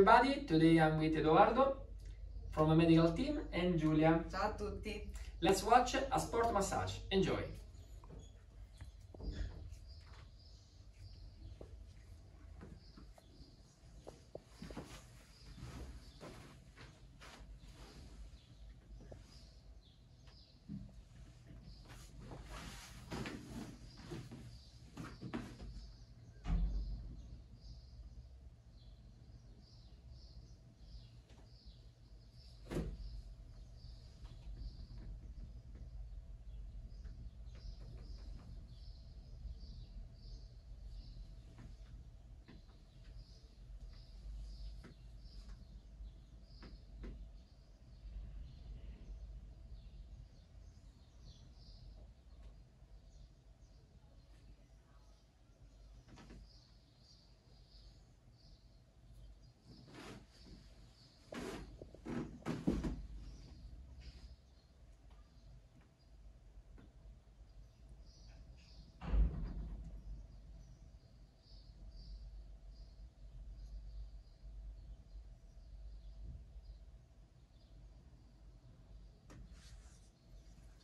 everybody, today I'm with Edoardo from the medical team and Giulia. Ciao a tutti. Let's watch a sport massage. Enjoy.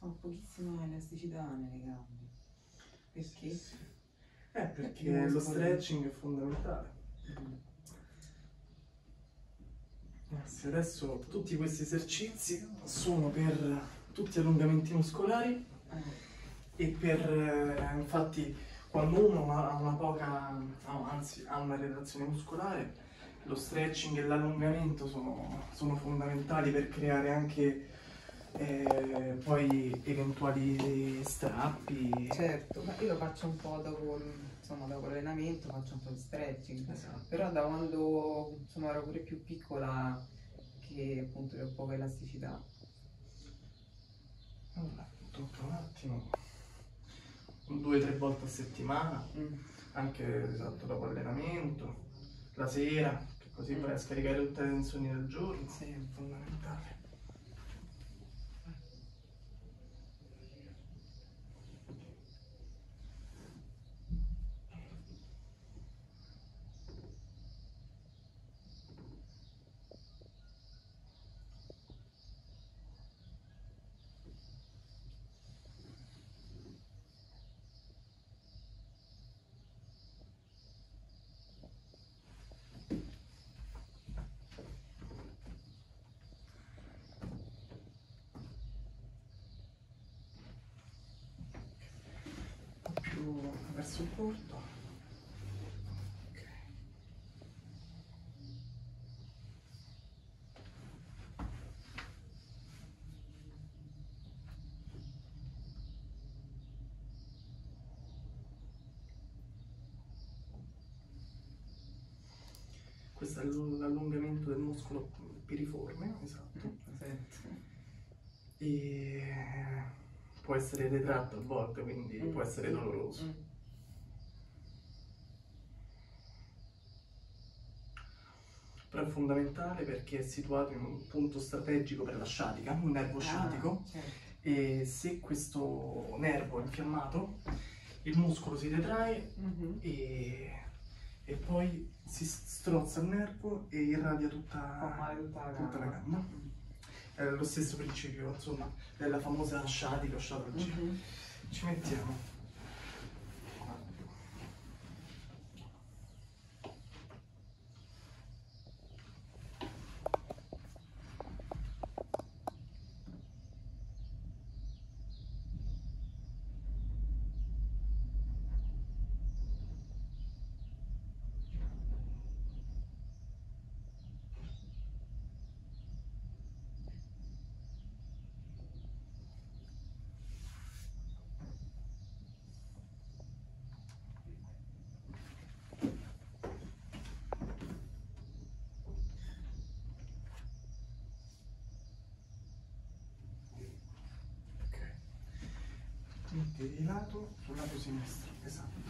Ho pochissima elasticità nelle gambe. Perché? Sì. Perché lo stretching è fondamentale. Sì, adesso tutti questi esercizi sono per tutti gli allungamenti muscolari e per, infatti, quando uno ha una poca, anzi ha una retrazione muscolare, lo stretching e l'allungamento sono fondamentali per creare anche poi eventuali strappi. Certo, ma io lo faccio un po' dopo l'allenamento, faccio un po' di stretching. Esatto. Però da quando ero pure più piccola, che appunto ho poca elasticità. Allora, tocca un attimo, 2-3 volte a settimana, anche esatto, dopo l'allenamento, la sera, che così vai a scaricare tutte le tensioni del giorno. Sì, è fondamentale. Verso il corto, okay. Questo è l'allungamento del muscolo piriforme, esatto, e può essere retratto a volte, quindi può essere doloroso. Però è fondamentale perché è situato in un punto strategico per la sciatica, un nervo sciatico, certo. E se questo nervo è infiammato, il muscolo si detrae e poi si strozza il nervo e irradia tutta la gamba. È lo stesso principio, insomma, della famosa sciatica o sciatologia. Ci mettiamo. Di lato, sul lato sinistro, esatto.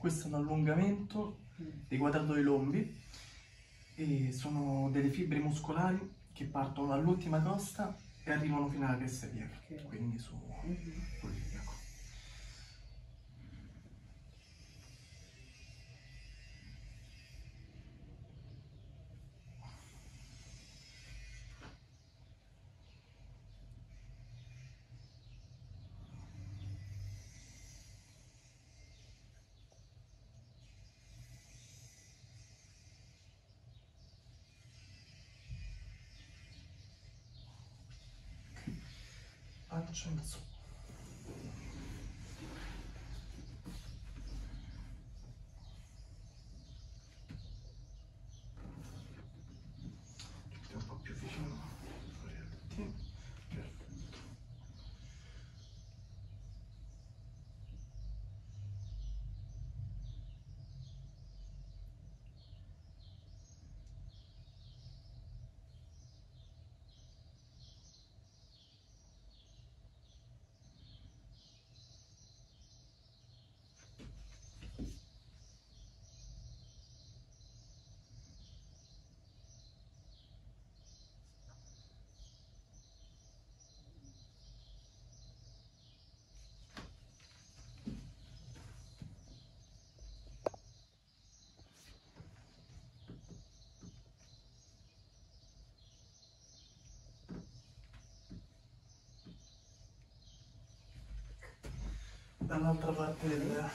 Questo è un allungamento dei quadratoi lombi e sono delle fibre muscolari che partono dall'ultima costa e arrivano fino alla cresta iliaca, okay. Quindi su l'iliaco. In su. Un po' più vicino, perfetto. Dall'altra parte del...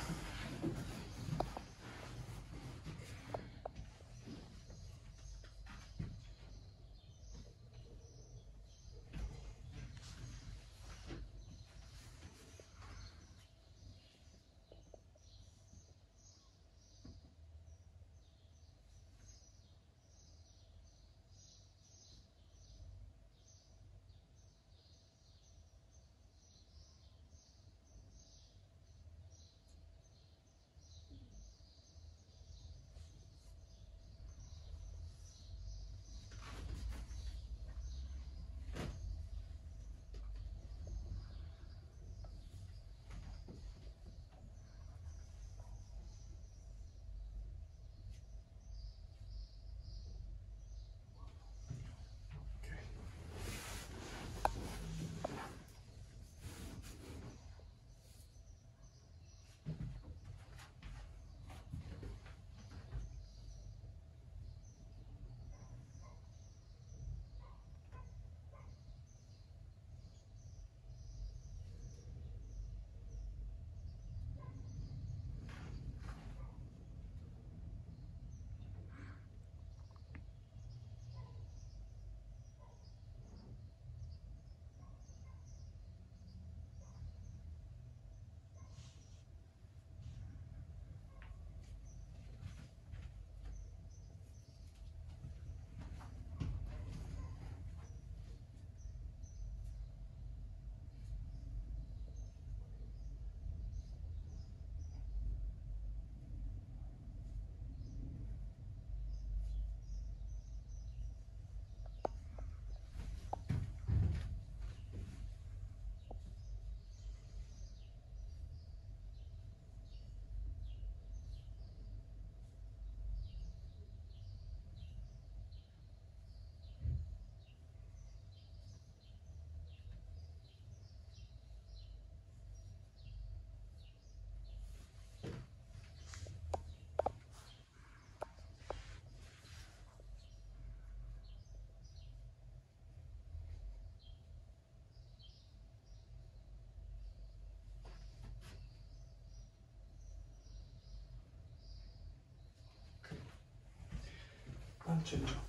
C'è già.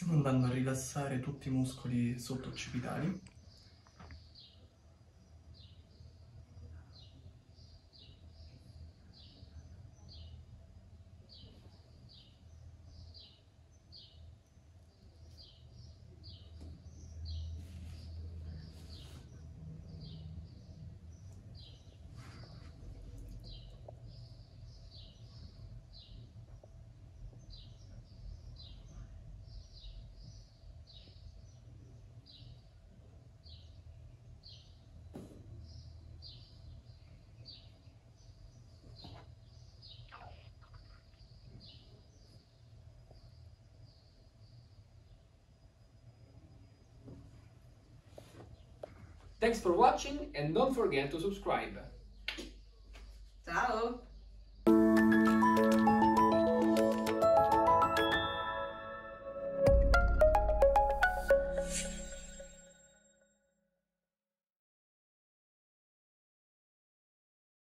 stiamo andando a rilassare tutti i muscoli sottoccipitali. Thanks for watching and don't forget to subscribe!